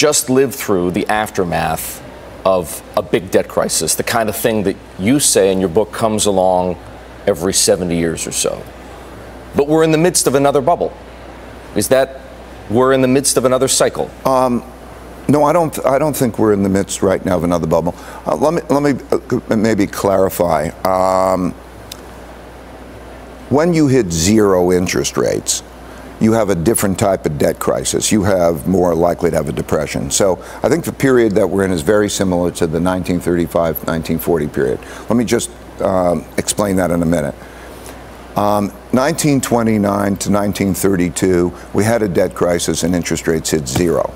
just lived through the aftermath of a big debt crisis, the kind of thing that you say in your book comes along every 70 years or so. But we're in the midst of another bubble. Is that we're in the midst of another cycle? No, I don't think we're in the midst right now of another bubble. Let me maybe clarify. When you hit zero interest rates, you have a different type of debt crisis. You have more likely to have a depression. So I think the period that we're in is very similar to the 1935-1940 period. Let me just explain that in a minute. 1929 to 1932, we had a debt crisis and interest rates hit zero.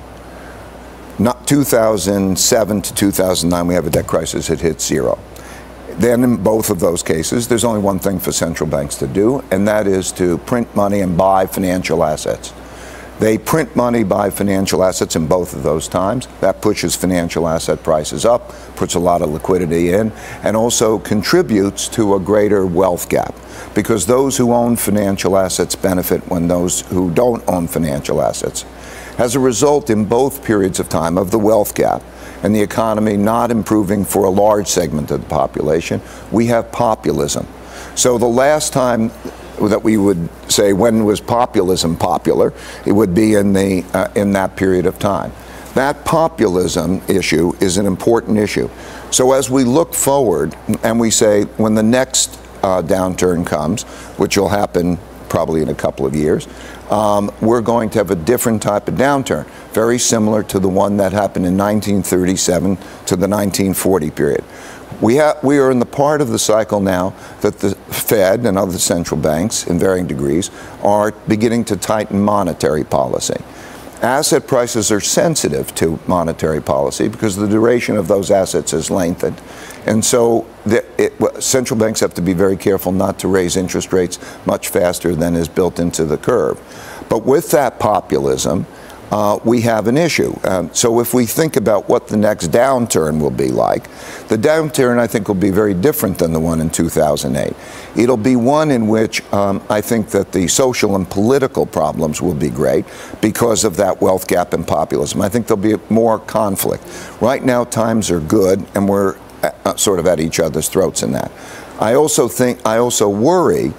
Not 2007 to 2009, we have a debt crisis that hits zero. Then in both of those cases, there's only one thing for central banks to do, and that is to print money and buy financial assets. They print money, buy financial assets in both of those times. That pushes financial asset prices up, puts a lot of liquidity in, and also contributes to a greater wealth gap, because those who own financial assets benefit when those who don't own financial assets. As a result, in both periods of time, of the wealth gap and the economy not improving for a large segment of the population, we have populism. So the last time that we would say when was populism popular, it would be in that period of time. That populism issue is an important issue. So as we look forward and we say when the next downturn comes, which will happen probably in a couple of years, we're going to have a different type of downturn, very similar to the one that happened in 1937 to the 1940 period. We are in the part of the cycle now that the Fed and other central banks, in varying degrees, are beginning to tighten monetary policy. Asset prices are sensitive to monetary policy because the duration of those assets is lengthened. And so central banks have to be very careful not to raise interest rates much faster than is built into the curve. But with that populism, we have an issue. So if we think about what the next downturn will be like, the downturn I think will be very different than the one in 2008. It'll be one in which I think that the social and political problems will be great because of that wealth gap and populism. I think there'll be more conflict. Right now times are good and we're sort of at each other's throats in that. I also worry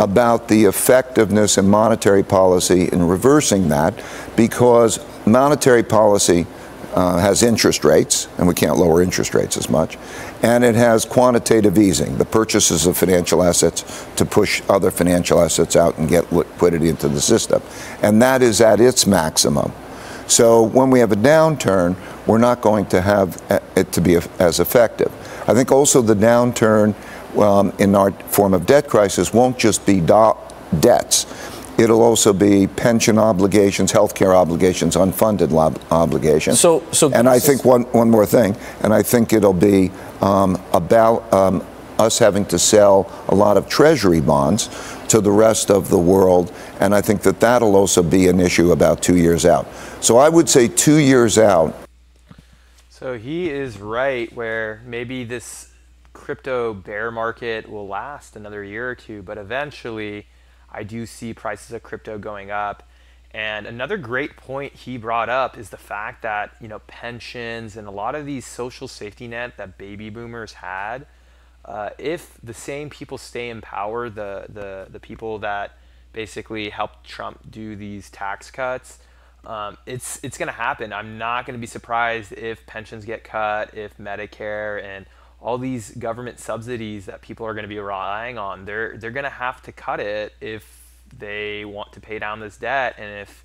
about the effectiveness of monetary policy in reversing that, because monetary policy has interest rates, and we can't lower interest rates as much, and it has quantitative easing, the purchases of financial assets to push other financial assets out and get liquidity into the system. And that is at its maximum. So when we have a downturn, we're not going to have it to be as effective. I think also the downturn in our form of debt crisis won't just be debts. It'll also be pension obligations, healthcare obligations, unfunded obligations. And I think one more thing, and I think it'll be about us having to sell a lot of treasury bonds to the rest of the world, and I think that that'll also be an issue about 2 years out. So I would say 2 years out. So he is right where maybe this crypto bear market will last another year or two, but eventually I do see prices of crypto going up. And another great point he brought up is the fact that, you know, pensions and a lot of these social safety net that baby boomers had, if the same people stay in power, the people that basically helped Trump do these tax cuts, it's going to happen. I'm not going to be surprised if pensions get cut, if Medicare and all these government subsidies that people are going to be relying on, they're going to have to cut it if they want to pay down this debt. And if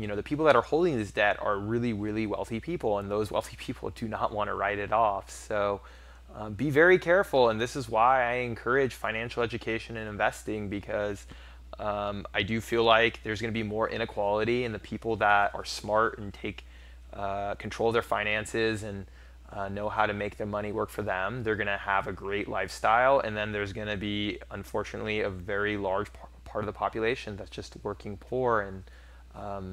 you know, the people that are holding this debt are really, really wealthy people, and those wealthy people do not want to write it off. So be very careful. And this is why I encourage financial education and investing, because I do feel like there's going to be more inequality, and the people that are smart and take control of their finances and know how to make their money work for them, they're going to have a great lifestyle. And then there's going to be, unfortunately, a very large part of the population that's just working poor, and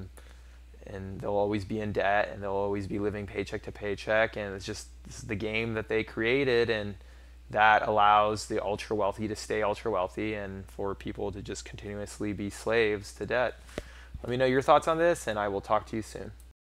they'll always be in debt, and they'll always be living paycheck to paycheck. And it's just, this is the game that they created, and that allows the ultra wealthy to stay ultra wealthy and for people to just continuously be slaves to debt. Let me know your thoughts on this, and I will talk to you soon.